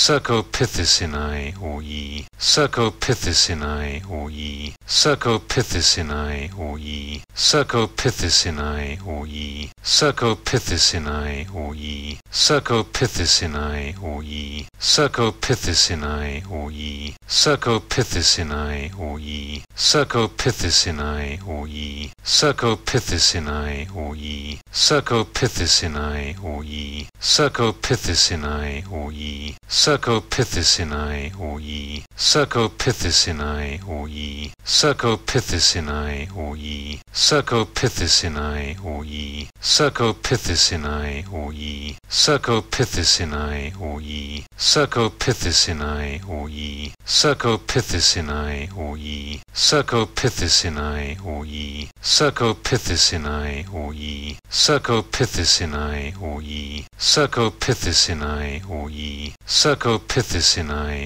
Cercopithecinae OE, Cercopithecinae OE, Cercopithecinae OE, Cercopithecinae OE, Cercopithecinae OE, Cercopithecinae OE, Cercopithecinae OE, Cercopithecinae OE, Cercopithecinae OE, Cercopithecinae OE, Cercopithecinae OE, Cercopithecinae OE, Cercopithecinae OE, Cercopithecinae OE, Cercopithecinae OE, Cercopithecinae OE, Cercopithecinae OE, Cercopithecinae OE, Cercopithecinae OE, Cercopithecinae OE, Cercopithecinae OE, Cercopithecinae OE, Cercopithecinae OE, Cercopithecinae OE, Cercopithecinae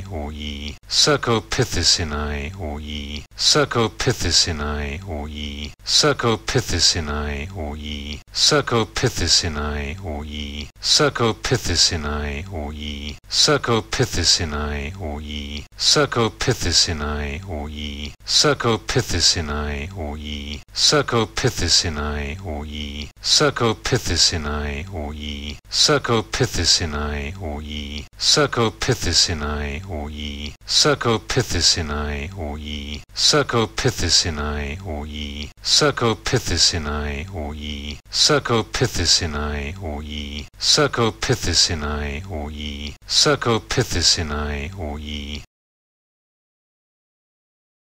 OE, Cercopithecinae OE, Cercopithecinae OE, Cercopithecinae OE, Cercopithecinae OE, Cercopithecinae OE, Cercopithecinae OE, Cercopithecinae OE, Cercopithecinae OE, Cercopithecinae OE, Cercopithecinae OE, Cercopithecinae OE, Cercopithecinae OE, Cercopithecinae OE, Cercopithecinae OE, Cercopithecinae OE, Cercopithecinae OE, Cercopithecinae OE, Cercopithecinae OE,